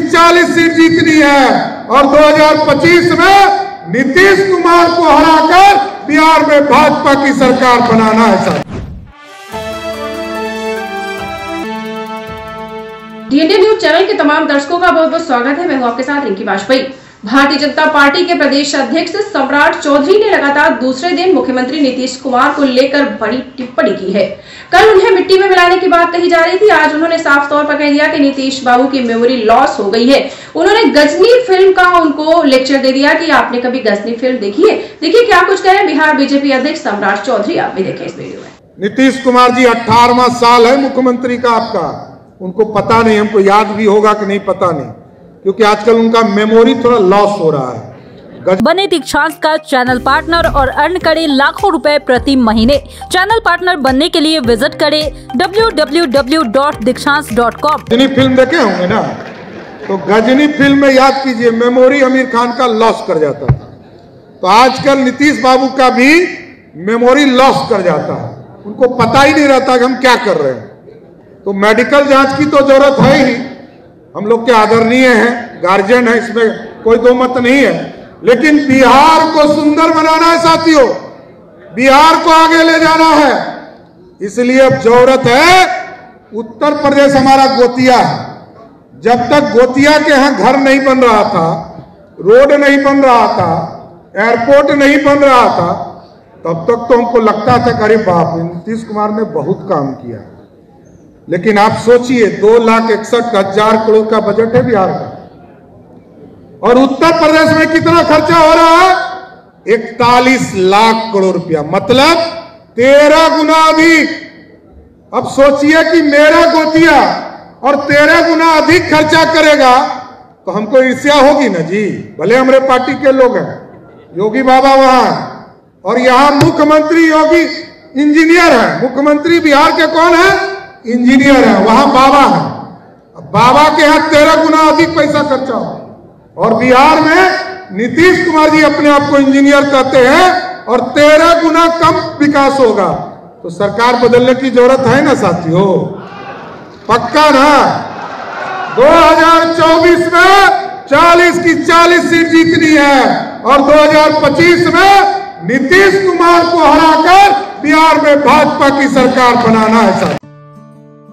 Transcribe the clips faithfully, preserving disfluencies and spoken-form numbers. तीस चालीस सीट जीतनी है और दो हज़ार पच्चीस में नीतीश कुमार को हराकर बिहार में भाजपा की सरकार बनाना है। सर डीएनए न्यूज चैनल के तमाम दर्शकों का बहुत बहुत स्वागत है। मैं हूं आपके साथ रिंकी वाजपेयी। भारतीय जनता पार्टी के प्रदेश अध्यक्ष सम्राट चौधरी ने लगातार दूसरे दिन मुख्यमंत्री नीतीश कुमार को लेकर बड़ी टिप्पणी की है। कल उन्हें मिट्टी में मिलाने की बात कही जा रही थी, आज उन्होंने साफ तौर पर कह दिया कि नीतीश बाबू की मेमोरी लॉस हो गई है। उन्होंने गजनी फिल्म का उनको लेक्चर दे दिया कि आपने कभी गजनी फिल्म देखी है? देखिए क्या कुछ कह रहे हैं बिहार बीजेपी अध्यक्ष सम्राट चौधरी, आप भी देखें इस वीडियो में। नीतीश कुमार जी अठारहवां साल है मुख्यमंत्री का आपका, उनको पता नहीं, हमको याद भी होगा कि नहीं पता नहीं, क्योंकि आजकल उनका मेमोरी थोड़ा लॉस हो रहा है। बने दीक्षांश का चैनल पार्टनर और अर्न करें लाखों रुपए प्रति महीने। चैनल पार्टनर बनने के लिए विजिट करें W W W dot Dikshansh dot com. Ghajini film देखे होंगे ना, तो गजनी फिल्म में याद कीजिए मेमोरी आमिर खान का लॉस कर जाता था, तो आजकल नीतीश बाबू का भी मेमोरी लॉस कर जाता है। उनको पता ही नहीं रहता कि हम क्या कर रहे हैं। तो मेडिकल जाँच की तो जरूरत है ही, हम लोग के आदरणीय हैं, गार्जियन हैं, इसमें कोई दो मत नहीं है, लेकिन बिहार को सुंदर बनाना है साथियों, बिहार को आगे ले जाना है, इसलिए अब जरूरत है। उत्तर प्रदेश हमारा गोतिया है, जब तक गोतिया के यहाँ घर नहीं बन रहा था, रोड नहीं बन रहा था, एयरपोर्ट नहीं बन रहा था, तब तक तो हमको लगता था अरे बाप नीतीश कुमार ने बहुत काम किया। लेकिन आप सोचिए दो लाख इकसठ हजार करोड़ का बजट है बिहार का, और उत्तर प्रदेश में कितना खर्चा हो रहा है? इकतालीस लाख करोड़ रुपया, मतलब तेरह गुना अधिक। अब सोचिए कि मेरा गोतिया और तेरह गुना अधिक खर्चा करेगा तो हमको ईर्ष्या होगी ना जी, भले हमारे पार्टी के लोग हैं, योगी बाबा वहां है और यहाँ मुख्यमंत्री योगी इंजीनियर है। मुख्यमंत्री बिहार के कौन है? इंजीनियर है, वहां बाबा है, बाबा के यहाँ तेरह गुना अधिक पैसा खर्चा हो, और बिहार में नीतीश कुमार जी अपने आप को इंजीनियर कहते हैं और तेरह गुना कम विकास होगा। तो सरकार बदलने की जरूरत है ना साथियों, पक्का ना। दो हज़ार चौबीस में चालीस की चालीस सीट जीतनी है और दो हज़ार पच्चीस में नीतीश कुमार को हराकर बिहार में भाजपा की सरकार बनाना है सर।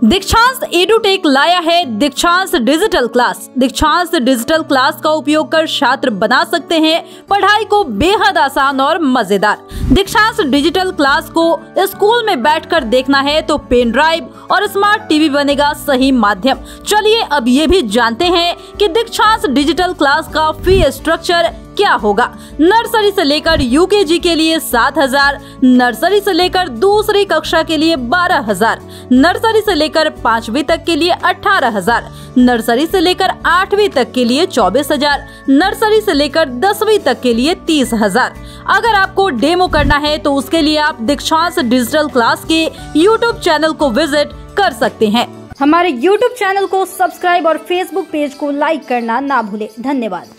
दीक्षांश एडुटेक लाया है Dikshansh digital class. Dikshansh digital class का उपयोग कर छात्र बना सकते हैं पढ़ाई को बेहद आसान और मजेदार। दीक्षांश डिजिटल क्लास को स्कूल में बैठकर देखना है तो पेन ड्राइव और स्मार्ट टीवी बनेगा सही माध्यम। चलिए अब ये भी जानते हैं कि दीक्षांश डिजिटल क्लास का फी स्ट्रक्चर क्या होगा। नर्सरी से लेकर यूकेजी के लिए सात हजार, नर्सरी से लेकर दूसरी कक्षा के लिए बारह हजार, नर्सरी से लेकर पांचवी तक के लिए अठारह हजार, नर्सरी से लेकर आठवीं तक के लिए चौबीस हजार, नर्सरी से लेकर दसवीं तक के लिए तीस हजार। अगर आपको डेमो करना है तो उसके लिए आप दीक्षांश डिजिटल क्लास के यूट्यूब चैनल को विजिट कर सकते हैं। हमारे यूट्यूब चैनल को सब्सक्राइब और फेसबुक पेज को लाइक करना ना भूले। धन्यवाद।